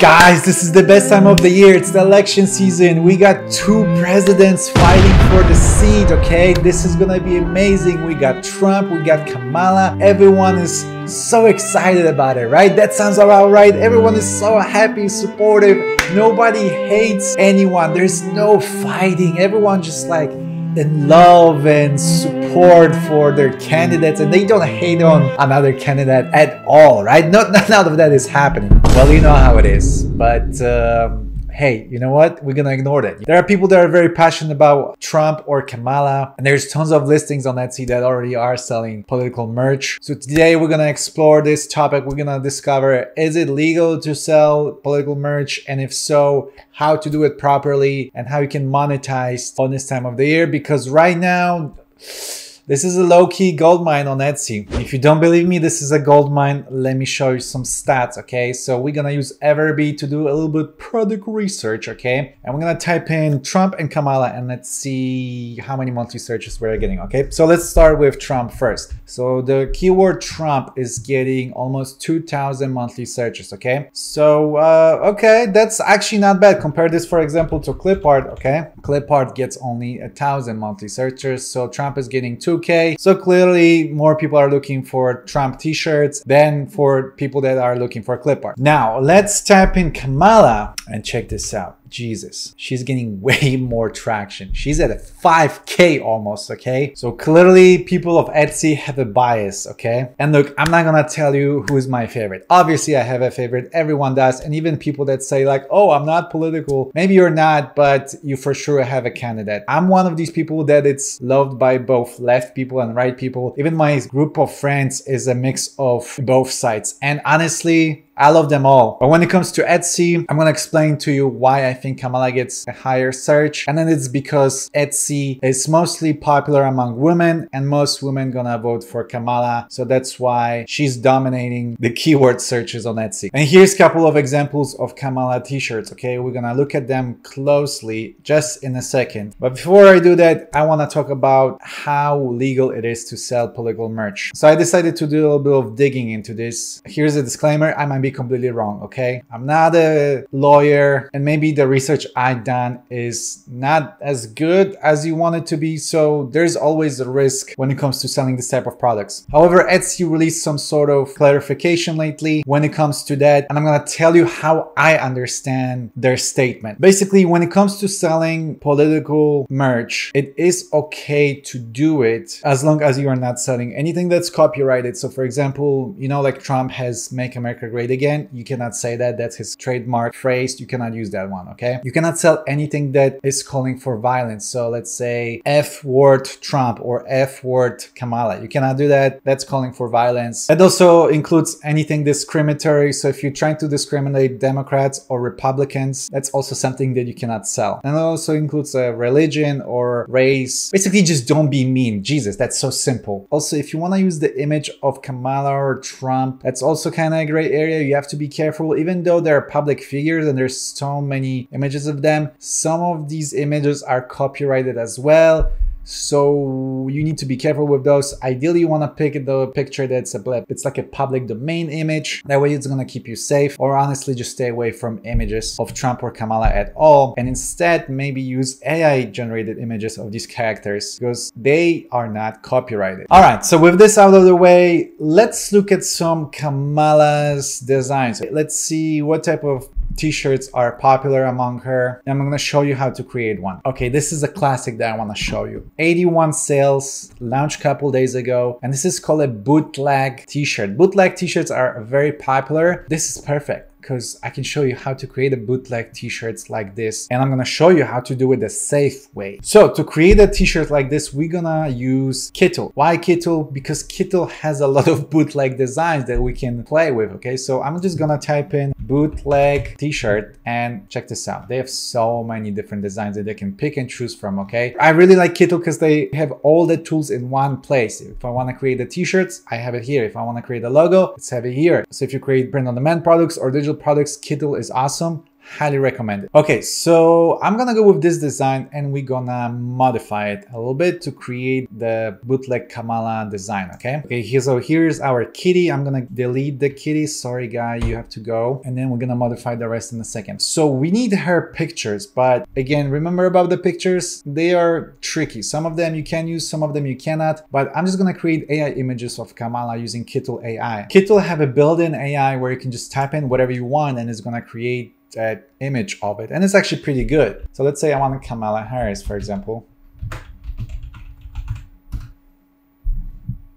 Guys, this is the best time of the year. It's the election season. We got two presidents fighting for the seat, okay? This is gonna be amazing. We got Trump, we got Kamala. Everyone is so excited about it, right? That sounds about right. Everyone is so happy, supportive. Nobody hates anyone. There's no fighting. Everyone just like in love and support for their candidates, and they don't hate on another candidate at all, right? None of that is happening. Well, you know how it is, but hey, you know what? We're gonna ignore that. There are people that are very passionate about Trump or Kamala, and there's tons of listings on Etsy that already are selling political merch. So today we're gonna explore this topic. We're gonna discover, is it legal to sell political merch? And if so, how to do it properly and how you can monetize on this time of the year, because right now, this is a low-key gold mine on Etsy. If you don't believe me, this is a gold mine. Let me show you some stats, okay? So we're gonna use Everbee to do a little bit product research, okay? And we're gonna type in Trump and Kamala, and let's see how many monthly searches we're getting, okay? So let's start with Trump first. So the keyword Trump is getting almost 2,000 monthly searches, okay? So, okay, that's actually not bad. Compare this, for example, to Clipart, okay? Clipart gets only 1,000 monthly searches, so Trump is getting 2K. So clearly more people are looking for Trump t-shirts than for people that are looking for clip art. Now let's type in Kamala and check this out. Jesus, she's getting way more traction. She's at a 5K almost, okay? So clearly people of Etsy have a bias, okay? And look, I'm not gonna tell you who is my favorite. Obviously I have a favorite, everyone does. And even people that say like, oh, I'm not political. Maybe you're not, but you for sure have a candidate. I'm one of these people that it's loved by both left people and right people. Even my group of friends is a mix of both sides. And honestly, I love them all. But when it comes to Etsy, I'm gonna explain to you why I think Kamala gets a higher search. And then it's because Etsy is mostly popular among women, and most women gonna vote for Kamala. So that's why she's dominating the keyword searches on Etsy. And here's a couple of examples of Kamala t-shirts, okay? We're gonna look at them closely just in a second. But before I do that, I wanna talk about how legal it is to sell political merch. So I decided to do a little bit of digging into this. Here's a disclaimer, I might be completely wrong, okay? I'm not a lawyer, and maybe the research I've done is not as good as you want it to be, so there's always a risk when it comes to selling this type of products. However, Etsy released some sort of clarification lately when it comes to that, and I'm gonna tell you how I understand their statement. Basically, when it comes to selling political merch, it is okay to do it as long as you are not selling anything that's copyrighted. So for example, you know, like Trump has Make America Great Again, you cannot say that. That's his trademark phrase. You cannot use that one, okay? You cannot sell anything that is calling for violence. So let's say F word Trump or F word Kamala. You cannot do that. That's calling for violence. It also includes anything discriminatory. So if you're trying to discriminate Democrats or Republicans, that's also something that you cannot sell. And it also includes a religion or race. Basically, just don't be mean. Jesus, that's so simple. Also, if you want to use the image of Kamala or Trump, that's also kind of a gray area. You have to be careful, even though they're public figures and there's so many images of them. Some of these images are copyrighted as well, so you need to be careful with those. Ideally, you want to pick the picture that's a blip. It's like a public domain image. That way it's going to keep you safe. Or honestly, just stay away from images of Trump or Kamala at all. And instead, maybe use AI generated images of these characters, because they are not copyrighted. All right, so with this out of the way, let's look at some Kamala's designs. Let's see what type of t-shirts are popular among her. And I'm gonna show you how to create one. Okay, this is a classic that I wanna show you. 81 sales, launched a couple days ago. And this is called a bootleg t-shirt. Bootleg t-shirts are very popular. This is perfect, because I can show you how to create a bootleg t-shirts like this, and I'm gonna show you how to do it the safe way. So to create a t-shirt like this, we're gonna use Kittl. Why Kittl? Because Kittl has a lot of bootleg designs that we can play with, okay? So I'm just gonna type in bootleg t-shirt and check this out. They have so many different designs that they can pick and choose from, okay? I really like Kittl because they have all the tools in one place. If I wanna create the t-shirts, I have it here. If I wanna create a logo, let's have it here. So if you create print-on-demand products or digital products, Kittl is awesome. highly recommend it. Okay, so I'm gonna go with this design and we're gonna modify it a little bit to create the bootleg Kamala design, okay? Okay, so here's our kitty. I'm gonna delete the kitty. Sorry, guy, you have to go. And then we're gonna modify the rest in a second. So we need her pictures, but again, remember about the pictures, they are tricky. Some of them you can use, some of them you cannot, but I'm just gonna create AI images of Kamala using Kittl AI. Kittl have a built-in AI where you can just type in whatever you want and it's gonna create an image of it, and it's actually pretty good. So let's say I want Kamala Harris, for example.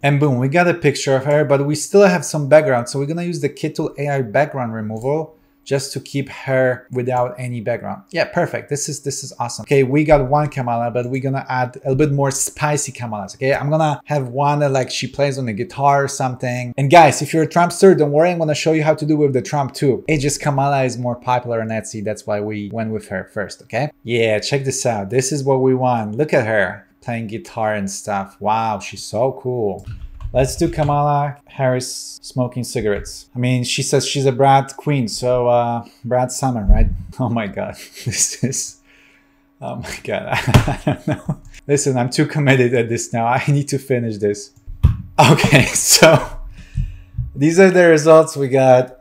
And boom, we got a picture of her, but we still have some background. So we're gonna use the Kittl AI background removal just to keep her without any background. Yeah, perfect. This is awesome. Okay, we got one Kamala, but we're gonna add a little bit more spicy Kamalas, okay? I'm gonna have one that, like, she plays on the guitar or something. And guys, if you're a Trumpster, don't worry, I'm gonna show you how to do with the Trump too. It's just Kamala is more popular on Etsy. That's why we went with her first, okay? Yeah, check this out. This is what we want. Look at her playing guitar and stuff. Wow, she's so cool. Let's do Kamala Harris smoking cigarettes. I mean, she says she's a Brad queen, so Brad Summer, right? Oh my God, this is, oh my God, I don't know. Listen, I'm too committed at this now. I need to finish this. Okay, so these are the results we got.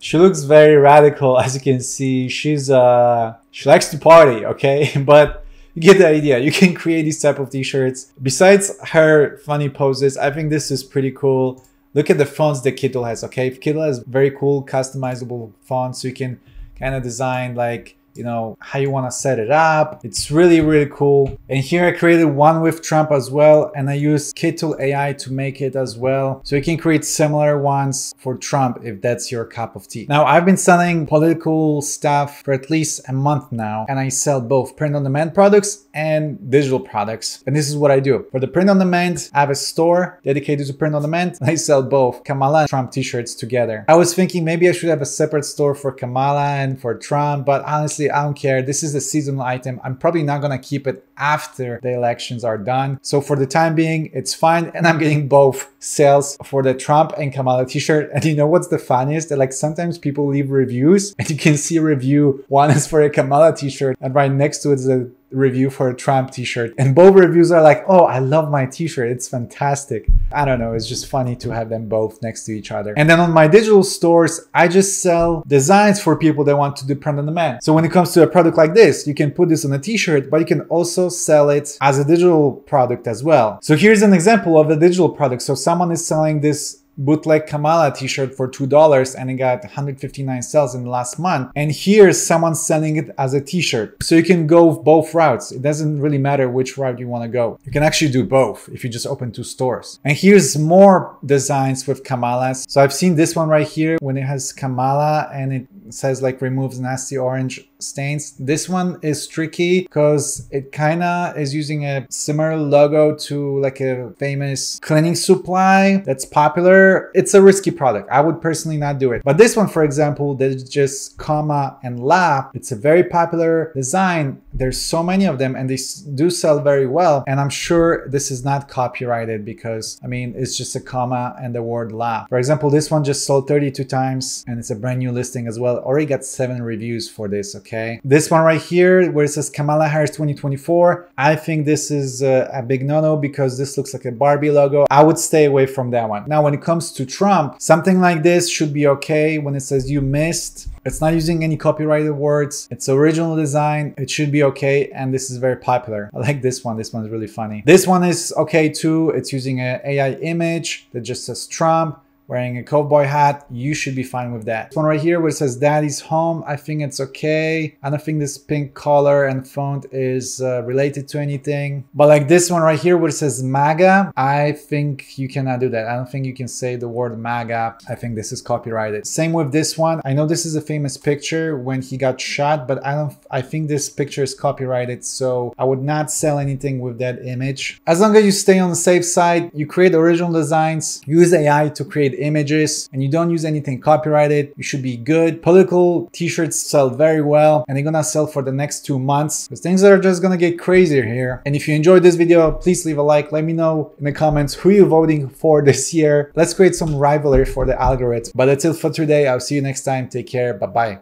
She looks very radical, as you can see. She's, she likes to party, okay? But you get the idea. You can create these type of t-shirts. Besides her funny poses, I think this is pretty cool. Look at the fonts that Kittl has, okay? Kittl has very cool customizable fonts, so you can kind of design, like, you know, how you want to set it up. It's really, really cool. And here I created one with Trump as well, and I used Kittl AI to make it as well. So you can create similar ones for Trump if that's your cup of tea. Now, I've been selling political stuff for at least a month now, and I sell both print-on-demand products and digital products. And this is what I do. For the print-on-demand, I have a store dedicated to print-on-demand, and I sell both Kamala and Trump t-shirts together. I was thinking maybe I should have a separate store for Kamala and for Trump, but honestly, I don't care. This is a seasonal item. I'm probably not gonna keep it after the elections are done. So for the time being, it's fine. And I'm getting both sales for the Trump and Kamala t-shirt. And you know what's the funniest? That, like, sometimes people leave reviews and you can see a review. One is for a Kamala t-shirt and right next to it is a review for a Trump t-shirt, and both reviews are like, oh, I love my t-shirt, it's fantastic. I don't know, it's just funny to have them both next to each other. And then on my digital stores, I just sell designs for people that want to do print on demand. So when it comes to a product like this, you can put this on a t-shirt, but you can also sell it as a digital product as well. So here's an example of a digital product. So someone is selling this bootleg Kamala t-shirt for $2 and it got 159 sales in the last month, and here's someone selling it as a t-shirt. So you can go both routes. It doesn't really matter which route you want to go. You can actually do both if you just open two stores. And here's more designs with Kamalas. So I've seen this one right here when it has Kamala and it says, like, removes nasty orange stains. This one is tricky because it kind of is using a similar logo to, like, a famous cleaning supply that's popular. It's a risky product. I would personally not do it. But this one, for example, there's just comma and lab. It's a very popular design. There's so many of them and they do sell very well. And I'm sure this is not copyrighted because, I mean, it's just a comma and the word lab. For example, this one just sold 32 times and it's a brand new listing as well. Already got 7 reviews for this, okay? Okay. This one right here where it says Kamala Harris 2024, I think this is a big no-no because this looks like a Barbie logo. I would stay away from that one. Now, when it comes to Trump, something like this should be okay when it says you missed. It's not using any copyrighted words. It's original design. It should be okay. And this is very popular. I like this one. This one is really funny. This one is okay too. It's using an AI image that just says Trump, wearing a cowboy hat. You should be fine with that. This one right here where it says Daddy's Home, I think it's okay. I don't think this pink color and font is related to anything. But like this one right here where it says MAGA, I think you cannot do that. I don't think you can say the word MAGA. I think this is copyrighted. Same with this one. I know this is a famous picture when he got shot, but I think this picture is copyrighted, so I would not sell anything with that image. As long as you stay on the safe side, you create original designs, use AI to create images, and you don't use anything copyrighted, you should be good. Political t-shirts sell very well and they're gonna sell for the next 2 months because things are just gonna get crazier here. And if you enjoyed this video, please leave a like. Let me know in the comments who you're voting for this year. Let's create some rivalry for the algorithm. But that's it for today. I'll see you next time. Take care. Bye-bye.